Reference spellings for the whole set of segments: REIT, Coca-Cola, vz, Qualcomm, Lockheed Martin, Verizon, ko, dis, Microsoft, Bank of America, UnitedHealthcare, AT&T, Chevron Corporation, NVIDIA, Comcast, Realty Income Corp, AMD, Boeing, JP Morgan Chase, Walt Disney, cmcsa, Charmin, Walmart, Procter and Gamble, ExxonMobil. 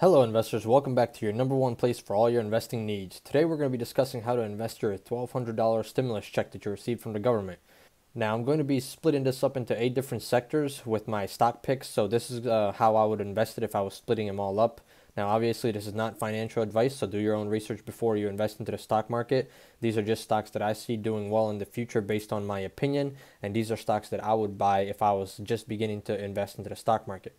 Hello investors, welcome back to your number one place for all your investing needs. Today we're going to be discussing how to invest your $1,200 stimulus check that you received from the government. Now I'm going to be splitting this up into 8 different sectors with my stock picks, so this is how I would invest it if I was splitting them all up. Now obviously this is not financial advice, so do your own research before you invest into the stock market. These are just stocks that I see doing well in the future based on my opinion, and these are stocks that I would buy if I was just beginning to invest into the stock market.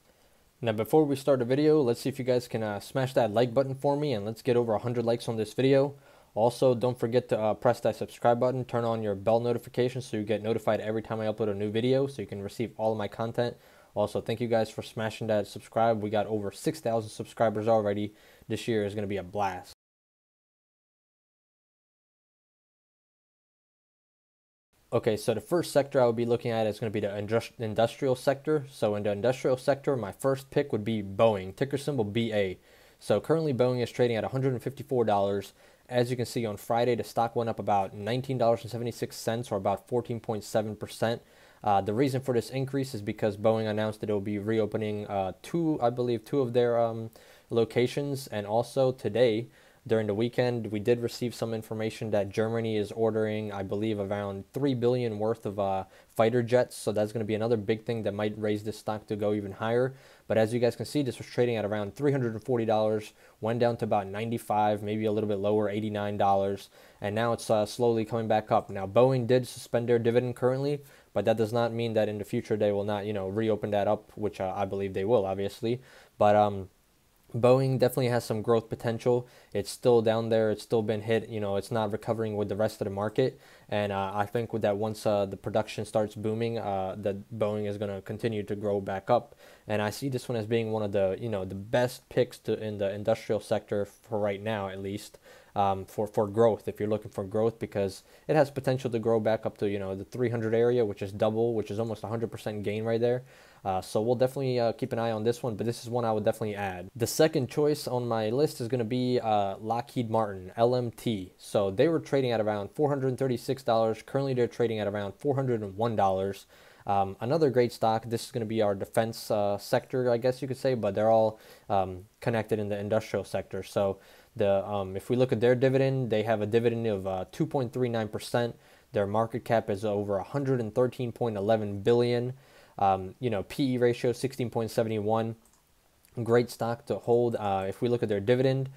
Now before we start the video, let's see if you guys can smash that like button for me, and let's get over 100 likes on this video. Also, don't forget to press that subscribe button, turn on your bell notification so you get notified every time I upload a new video so you can receive all of my content. Also, thank you guys for smashing that subscribe. We got over 6,000 subscribers already. This year is going to be a blast. Okay, so the first sector I would be looking at is going to be the industrial sector. So in the industrial sector, my first pick would be Boeing, ticker symbol BA. So currently Boeing is trading at $154. As you can see, on Friday, the stock went up about $19.76, or about 14.7%. The reason for this increase is because Boeing announced that it will be reopening two of their locations. And also today, during the weekend, we did receive some information that Germany is ordering, I believe, around $3 billion worth of fighter jets. So that's going to be another big thing that might raise this stock to go even higher. But as you guys can see, this was trading at around $340, went down to about $95, maybe a little bit lower, $89. And now it's slowly coming back up. Now, Boeing did suspend their dividend currently, but that does not mean that in the future they will not, you know, reopen that up, which I believe they will, obviously. But Boeing definitely has some growth potential. It's still down there. It's still been hit. You know, it's not recovering with the rest of the market. And I think with that, once the production starts booming, that Boeing is going to continue to grow back up. And I see this one as being one of the, you know, the best picks in the industrial sector for right now, at least, for growth. If you're looking for growth, because it has potential to grow back up to, you know, the 300 area, which is double, which is almost 100% gain right there. So we'll definitely keep an eye on this one, but this is one I would definitely add. The second choice on my list is going to be Lockheed Martin, LMT. So they were trading at around $436. Currently, they're trading at around $401. Another great stock. This is going to be our defense sector, I guess you could say, but they're all connected in the industrial sector. So the if we look at their dividend, they have a dividend of 2.39%. Their market cap is over $113.11 billion. You know, PE ratio 16.71, great stock to hold. If we look at their dividend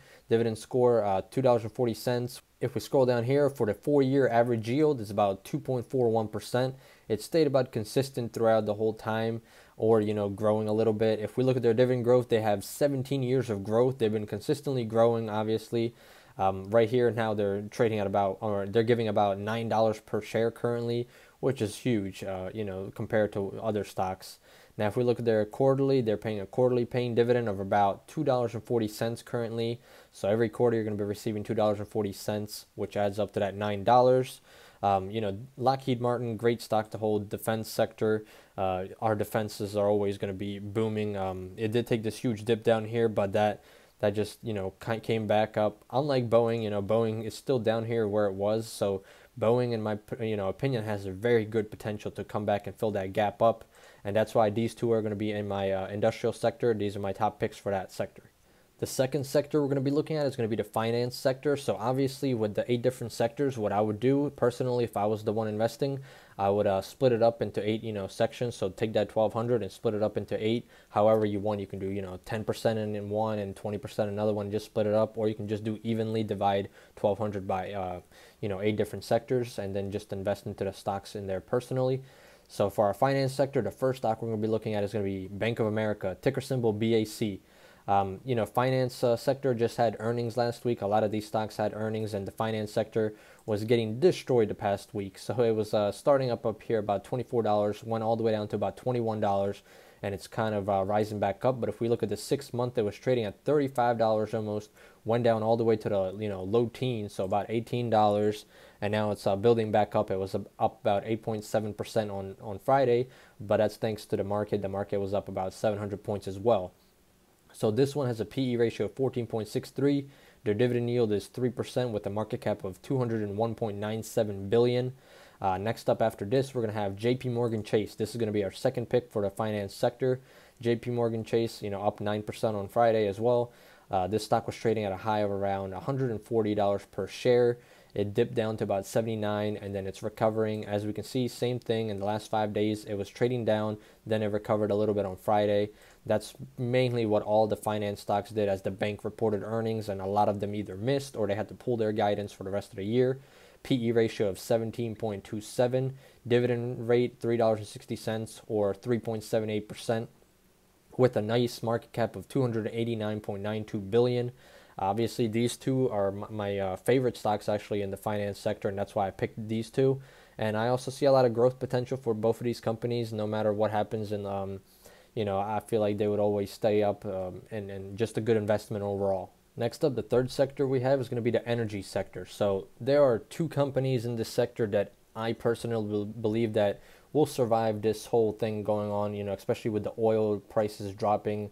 score, $2.40. If we scroll down here, for the 4-year average yield, it's about 2.41%. It stayed about consistent throughout the whole time, or, you know, growing a little bit. If we look at their dividend growth, they have 17 years of growth. They've been consistently growing, obviously. Right here now they're trading at about, or they're giving about $9 per share currently, which is huge, you know, compared to other stocks. Now, if we look at their quarterly, they're paying a quarterly paying dividend of about $2.40 currently. So every quarter you're going to be receiving $2.40, which adds up to that $9. You know, Lockheed Martin, great stock to hold, defense sector. Our defenses are always going to be booming. It did take this huge dip down here, but that just, you know, came back up. Unlike Boeing, you know, Boeing is still down here where it was. So Boeing, in my opinion, has a very good potential to come back and fill that gap up. And that's why these two are going to be in my industrial sector. These are my top picks for that sector. The second sector we're going to be looking at is going to be the finance sector. So obviously with the 8 different sectors, what I would do personally if I was the one investing, I would split it up into 8, you know, sections. So take that 1,200 and split it up into 8. However you want, you can do, you know, 10% in one and 20% another one, just split it up. Or you can just do evenly divide 1,200 by, you know, 8 different sectors, and then just invest into the stocks in there personally. So for our finance sector, the first stock we're going to be looking at is going to be Bank of America, ticker symbol BAC. You know, finance sector just had earnings last week. A lot of these stocks had earnings, and the finance sector was getting destroyed the past week. So it was starting up here about $24, went all the way down to about $21, and it's kind of rising back up. But if we look at the 6-month, it was trading at $35 almost, went down all the way to the, you know, low teens, so about $18, and now it's building back up. It was up about 8.7% on Friday, but that's thanks to the market. The market was up about 700 points as well. So this one has a PE ratio of 14.63. Their dividend yield is 3% with a market cap of $201.97 billion. Next up after this, we're going to have JP Morgan Chase. This is going to be our second pick for the finance sector. JP Morgan Chase, you know, up 9% on Friday as well. This stock was trading at a high of around $140 per share. It dipped down to about 79, and then it's recovering. As we can see, same thing in the last 5 days. It was trading down, then it recovered a little bit on Friday. That's mainly what all the finance stocks did as the bank reported earnings, and a lot of them either missed or they had to pull their guidance for the rest of the year. PE ratio of 17.27, dividend rate $3.60 or 3.78%, with a nice market cap of $289.92 billion. Obviously, these two are my favorite stocks actually in the finance sector, and that's why I picked these two. And I also see a lot of growth potential for both of these companies, no matter what happens. And, you know, I feel like they would always stay up and just a good investment overall. Next up, the third sector we have is going to be the energy sector. So there are two companies in this sector that I personally believe that will survive this whole thing going on, you know, especially with the oil prices dropping.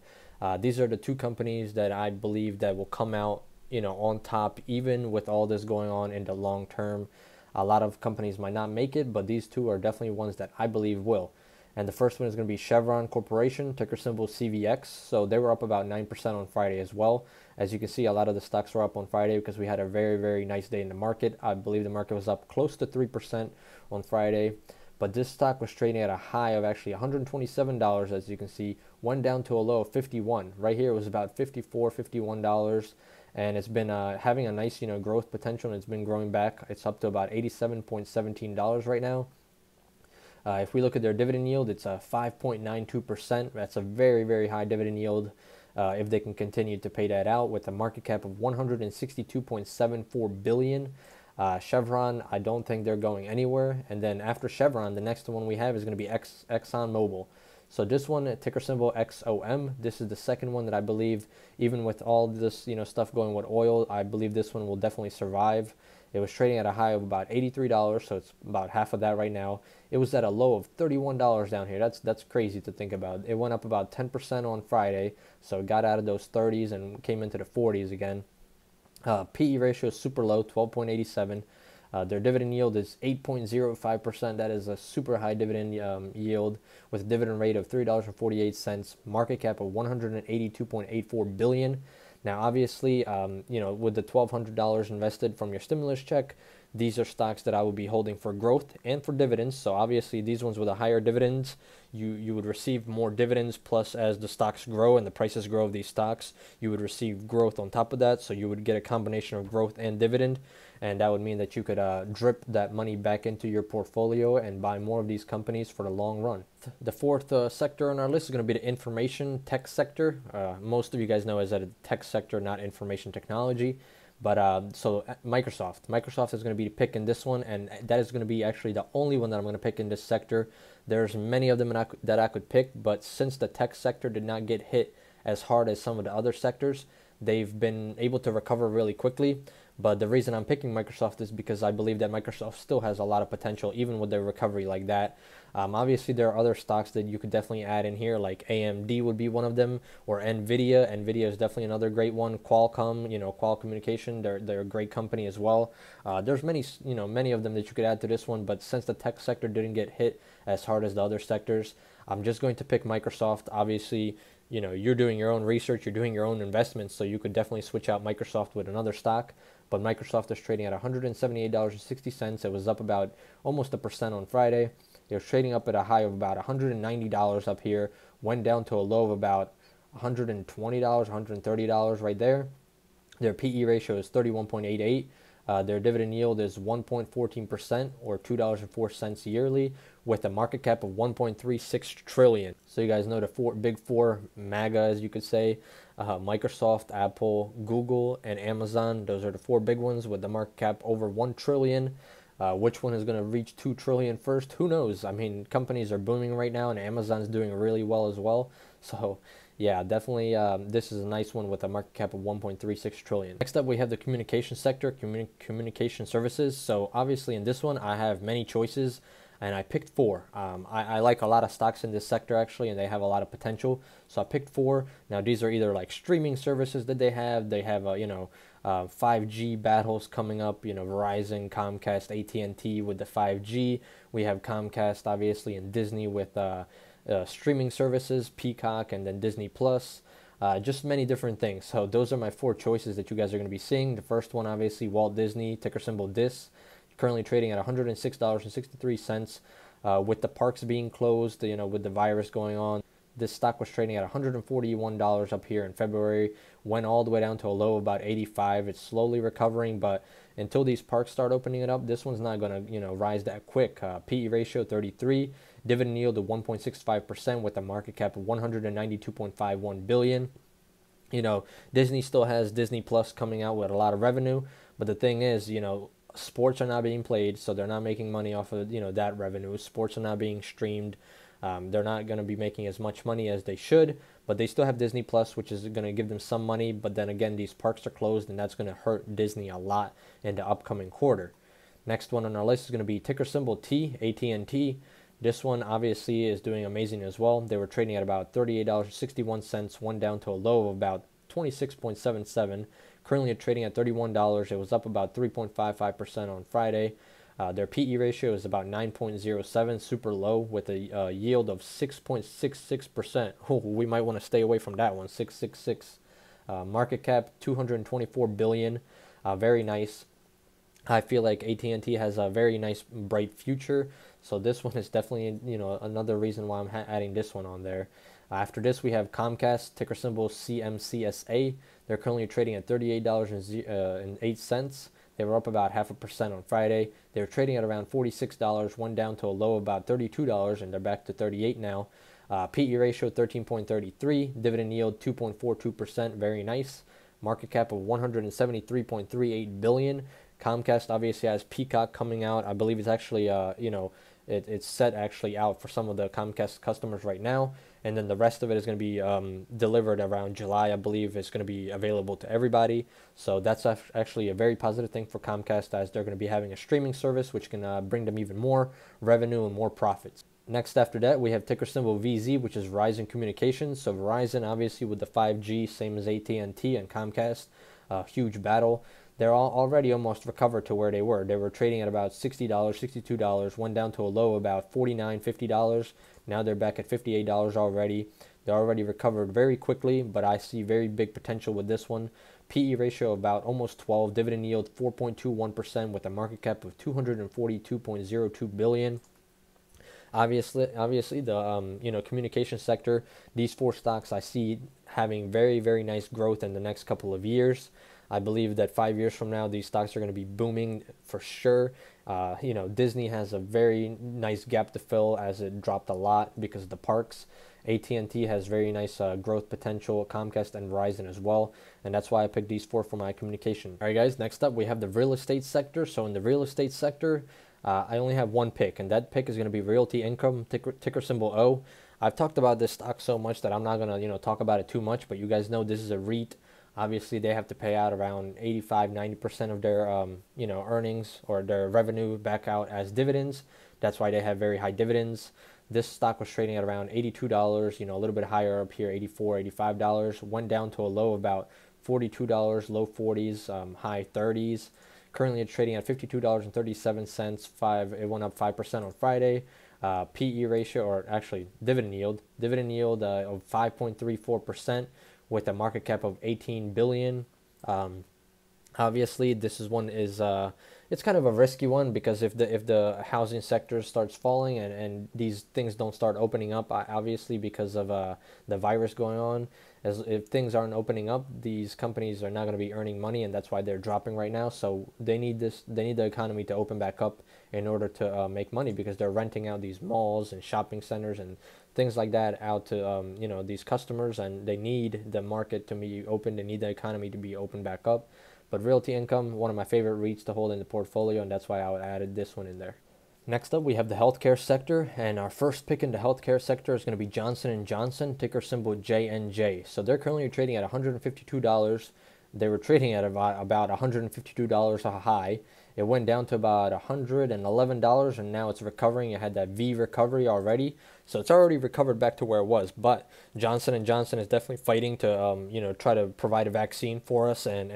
These are the two companies that I believe that will come out, you know, on top, even with all this going on in the long term. A lot of companies might not make it, but these two are definitely ones that I believe will. And the first one is going to be Chevron Corporation, ticker symbol CVX. So they were up about 9% on Friday as well. As you can see, a lot of the stocks were up on Friday because we had a very, very nice day in the market. I believe the market was up close to 3% on Friday. But this stock was trading at a high of actually $127, as you can see, went down to a low of $51. Right here it was about $54, $51, and it's been having a nice, you know, growth potential, and it's been growing back. It's up to about $87.17 right now. If we look at their dividend yield, it's 5.92%. That's a very, very high dividend yield if they can continue to pay that out, with a market cap of $162.74 billion. Chevron, I don't think they're going anywhere. And then after Chevron, the next one we have is going to be ExxonMobil. So this one, ticker symbol XOM. This is the second one that I believe, even with all this, you know, stuff going with oil, I believe this one will definitely survive. It was trading at a high of about $83, so it's about half of that right now. It was at a low of $31 down here. That's crazy to think about. It went up about 10% on Friday, so it got out of those 30s and came into the 40s again. PE ratio is super low, 12.87. Their dividend yield is 8.05%. That is a super high dividend yield, with a dividend rate of $3.48, market cap of $182.84 billion. Now, obviously, you know, with the $1,200 invested from your stimulus check, these are stocks that I would be holding for growth and for dividends. So obviously, these ones with a higher dividends, you would receive more dividends. Plus, as the stocks grow and the prices grow of these stocks, you would receive growth on top of that. So you would get a combination of growth and dividend. And that would mean that you could drip that money back into your portfolio and buy more of these companies for the long run. The fourth sector on our list is going to be the information tech sector. Most of you guys know is that a tech sector, not information technology. But so Microsoft is going to be picking this one, and that is going to be actually the only one that I'm going to pick in this sector. There's many of them that I could pick, but since the tech sector did not get hit as hard as some of the other sectors, they've been able to recover really quickly. But the reason I'm picking Microsoft is because I believe that Microsoft still has a lot of potential, even with their recovery like that. Obviously, there are other stocks that you could definitely add in here, like AMD would be one of them, or NVIDIA. NVIDIA is definitely another great one. Qualcomm, you know, Qualcomm, they're a great company as well. There's many, you know, many of them that you could add to this one, but since the tech sector didn't get hit as hard as the other sectors, I'm just going to pick Microsoft. Obviously, you know, you're doing your own research, you're doing your own investments, so you could definitely switch out Microsoft with another stock. But Microsoft is trading at $178.60. It was up about almost 1% on Friday. It was trading up at a high of about $190 up here, went down to a low of about $120, $130 right there. Their PE ratio is 31.88. Their dividend yield is 1.14% or $2.04 yearly, with a market cap of $1.36 trillion. So you guys know the big four MAGA, as you could say, Microsoft, Apple, Google, and Amazon. Those are the four big ones with the market cap over $1 trillion. Which one is going to reach $2 trillion first? Who knows? I mean, companies are booming right now, and Amazon's doing really well as well. So yeah, definitely this is a nice one with a market cap of $1.36 trillion. Next up, we have the communication sector, communication services. So obviously in this one, I have many choices, and I picked four. I like a lot of stocks in this sector, actually, and they have a lot of potential. So I picked four. Now, these are either like streaming services that they have. They have, you know, 5G battles coming up, you know, Verizon, Comcast, AT&T with the 5G. We have Comcast, obviously, and Disney with streaming services, Peacock, and then Disney Plus. just many different things. So those are my four choices that you guys are going to be seeing. The first one, obviously, Walt Disney, ticker symbol DIS, currently trading at $106.63. With the parks being closed, you know, with the virus going on, this stock was trading at $141 up here in February, went all the way down to a low of about 85. It's slowly recovering, but until these parks start opening it up, this one's not going to, you know, rise that quick. PE ratio 33, dividend yield of 1.65% with a market cap of $192.51 billion. You know, Disney still has Disney Plus coming out with a lot of revenue, but the thing is, you know, sports are not being played, so they're not making money off of, you know, that revenue. Sports are not being streamed. They're not going to be making as much money as they should, but they still have Disney Plus, which is going to give them some money. But then again, these parks are closed, and that's going to hurt Disney a lot in the upcoming quarter. Next one on our list is going to be ticker symbol T, AT&T. This one obviously is doing amazing as well. They were trading at about $38.61, one down to a low of about $26.77. Currently trading at $31. It was up about 3.55% on Friday. Their PE ratio is about 9.07, super low, with a yield of 6.66%. Oh, we might want to stay away from that one, 666. Market cap, $224 billion. Very nice. I feel like AT&T has a very nice, bright future. So this one is definitely, you know, another reason why I'm adding this one on there. After this, we have Comcast, ticker symbol CMCSA. They're currently trading at $38.08. They were up about 0.5% on Friday. They were trading at around $46, went down to a low of about $32, and they're back to $38 now. PE ratio 13.33, dividend yield 2.42%, very nice. Market cap of $173.38 billion. Comcast obviously has Peacock coming out. I believe it's actually, you know, it's set actually out for some of the Comcast customers right now. And then the rest of it is going to be delivered around July, I believe. It's going to be available to everybody. So that's actually a very positive thing for Comcast, as they're going to be having a streaming service, which can bring them even more revenue and more profits. Next after that, we have ticker symbol VZ, which is Verizon Communications. So Verizon, obviously, with the 5G, same as AT&T and Comcast, huge battle. They're all already almost recovered to where they were. They were trading at about $60, $62, went down to a low of about $49, $50. Now they're back at $58 already. They're already recovered very quickly, but I see very big potential with this one. PE ratio about almost 12, dividend yield 4.21% with a market cap of $242.02 billion. Obviously, the you know, communication sector, these four stocks I see having very, very nice growth in the next couple of years. I believe that 5 years from now, these stocks are going to be booming for sure. You know, Disney has a very nice gap to fill, as it dropped a lot because of the parks. AT&T has very nice growth potential, Comcast and Verizon as well. And that's why I picked these four for my communication. All right, guys, next up, we have the real estate sector. So in the real estate sector, I only have one pick, and that pick is going to be Realty Income, ticker symbol O. I've talked about this stock so much that I'm not going to, you know, talk about it too much, but you guys know this is a REIT. Obviously, they have to pay out around 85–90% of their you know, earnings or their revenue back out as dividends. That's why they have very high dividends. This stock was trading at around $82, you know, a little bit higher up here, $84, $85. Went down to a low of about $42, low 40s, high 30s. Currently, it's trading at $52.37. It went up 5% on Friday. PE ratio, or actually dividend yield of 5.34%. with a market cap of $18 billion. Obviously, this one is it's kind of a risky one, because if the housing sector starts falling and these things don't start opening up, obviously because of the virus going on, if things aren't opening up, these companies are not going to be earning money, and that's why they're dropping right now. So they need this. They need the economy to open back up in order to make money, because they're renting out these malls and shopping centers and things like that out to you know, these customers, and they need the market to be open. They need the economy to be opened back up. But Realty Income, one of my favorite REITs to hold in the portfolio, and that's why I added this one in there. Next up, we have the healthcare sector, and our first pick in the healthcare sector is going to be Johnson & Johnson, ticker symbol JNJ. So they're currently trading at $152. They were trading at about $152 a high. It went down to about $111, and now it's recovering. It had that V recovery already, so it's already recovered back to where it was. But Johnson & Johnson is definitely fighting to, you know, try to provide a vaccine for us, and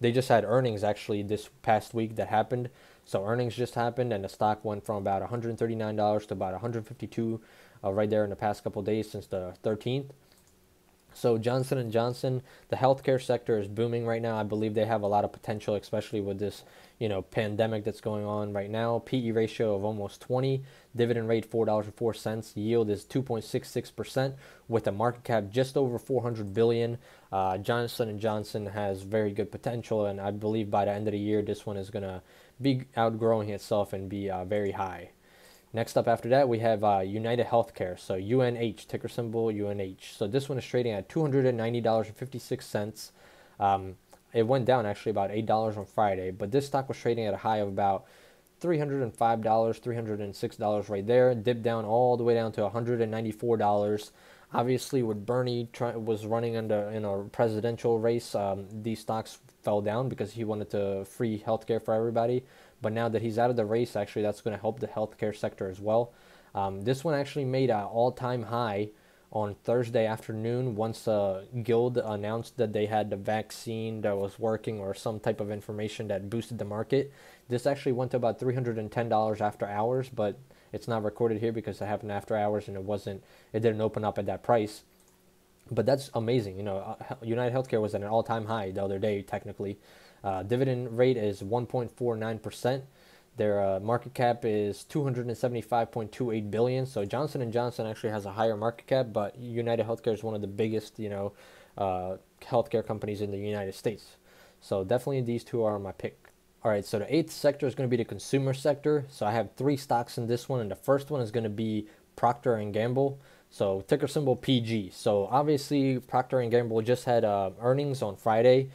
they just had earnings actually this past week that happened. So earnings just happened, and the stock went from about $139 to about $152 right there in the past couple of days since the 13th. So Johnson & Johnson, the healthcare sector is booming right now. I believe they have a lot of potential, especially with this, pandemic that's going on right now. PE ratio of almost 20, dividend rate $4.04, yield is 2.66% with a market cap just over $400 billion. Johnson & Johnson has very good potential, and I believe by the end of the year, this one is going to be outgrowing itself and be very high. Next up after that, we have UnitedHealthcare, so UNH, ticker symbol UNH. So this one is trading at $290.56. It went down actually about $8 on Friday, but this stock was trading at a high of about $305, $306 right there. Dipped down all the way down to $194. Obviously, with Bernie was running in a presidential race, these stocks fell down because he wanted to free healthcare for everybody. But now that he's out of the race, actually, that's going to help the healthcare sector as well. This one actually made an all-time high on Thursday afternoon once Guild announced that they had the vaccine that was working or some type of information that boosted the market. This actually went to about $310 after hours, but it's not recorded here because it happened after hours and it didn't open up at that price. But that's amazing. UnitedHealthcare was at an all-time high the other day, technically. Dividend rate is 1.49%. Their market cap is $275.28 billion. So Johnson & Johnson actually has a higher market cap, but UnitedHealthcare is one of the biggest, healthcare companies in the United States. So definitely these two are my pick. All right, so the eighth sector is going to be the consumer sector. So I have three stocks in this one, and the first one is going to be Procter and Gamble. So ticker symbol PG. So obviously Procter and Gamble just had earnings on Friday.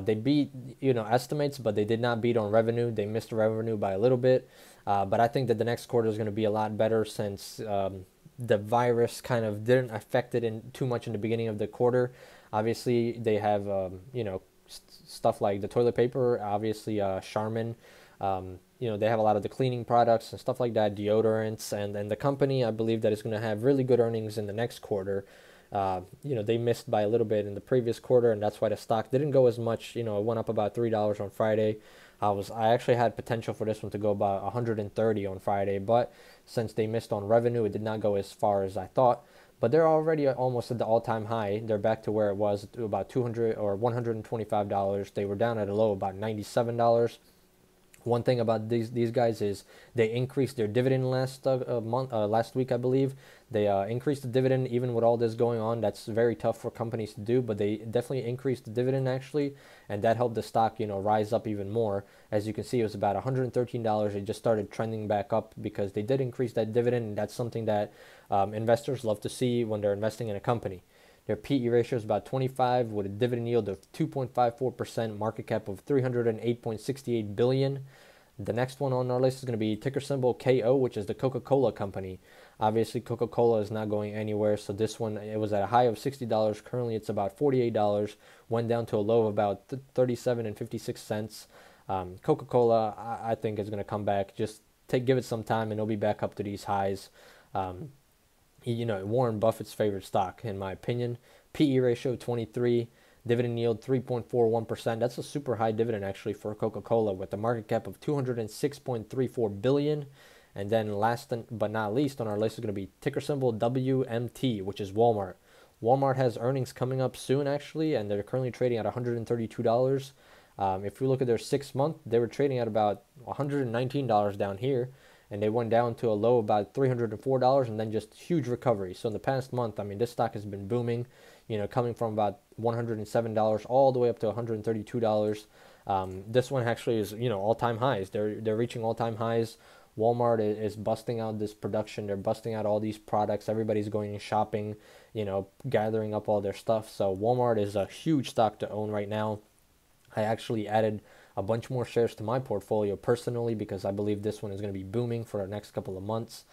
They beat, estimates, but they did not beat on revenue. They missed revenue by a little bit. But I think that the next quarter is going to be a lot better since the virus kind of didn't affect it too much in the beginning of the quarter. Obviously, they have, stuff like the toilet paper, obviously Charmin. They have a lot of the cleaning products and stuff like that, deodorants. And the company, I believe, that is going to have really good earnings in the next quarter. They missed by a little bit in the previous quarter, and that's why the stock didn't go as much. It went up about $3 on Friday. I actually had potential for this one to go about $130 on Friday, but since they missed on revenue, it did not go as far as I thought. But they're already almost at the all-time high. They're back to where it was, to about $200 or $125. They were down at a low about $97. One thing about these guys is they increased their dividend last week, I believe. They increased the dividend even with all this going on. That's very tough for companies to do, but they definitely increased the dividend actually, and that helped the stock, rise up even more. As you can see, it was about $113. It just started trending back up because they did increase that dividend, and that's something that investors love to see when they're investing in a company. Their PE ratio is about 25 with a dividend yield of 2.54%, market cap of $308.68 billion. The next one on our list is going to be ticker symbol KO, which is the Coca-Cola company. Obviously, Coca-Cola is not going anywhere, so this one, it was at a high of $60. Currently, it's about $48, went down to a low of about $37.56. Coca-Cola, I think, is going to come back. Just give it some time, and it'll be back up to these highs. Warren Buffett's favorite stock, in my opinion. PE ratio 23, dividend yield 3.41%. That's a super high dividend actually for Coca-Cola with a market cap of $206.34 billion. And then last but not least on our list is going to be ticker symbol WMT, which is Walmart. Walmart has earnings coming up soon actually, and they're currently trading at $132. If we look at their 6-month, they were trading at about $119 down here. And they went down to a low of about $304 and then just huge recovery. So in the past month, this stock has been booming, coming from about $107 all the way up to $132. This one actually is, all-time highs. They're reaching all-time highs. Walmart is busting out this production. They're busting out all these products. Everybody's going shopping, gathering up all their stuff. So Walmart is a huge stock to own right now. I actually added a bunch more shares to my portfolio personally because I believe this one is going to be booming for the next couple of months.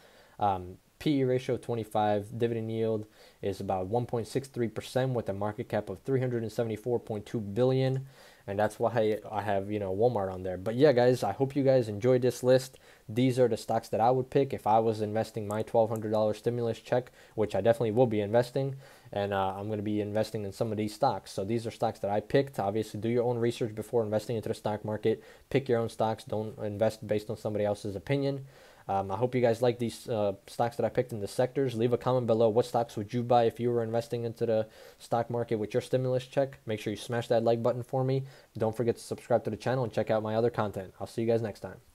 PE ratio 25, dividend yield is about 1.63% with a market cap of $374.2 billion. And that's why I have, Walmart on there. But yeah, guys, I hope you guys enjoyed this list. These are the stocks that I would pick if I was investing my $1,200 stimulus check, which I definitely will be investing. And I'm going to be investing in some of these stocks. So these are stocks that I picked. Obviously, do your own research before investing into the stock market. Pick your own stocks. Don't invest based on somebody else's opinion. I hope you guys like these stocks that I picked in the sectors. Leave a comment below. What stocks would you buy if you were investing into the stock market with your stimulus check? Make sure you smash that like button for me. Don't forget to subscribe to the channel and check out my other content. I'll see you guys next time.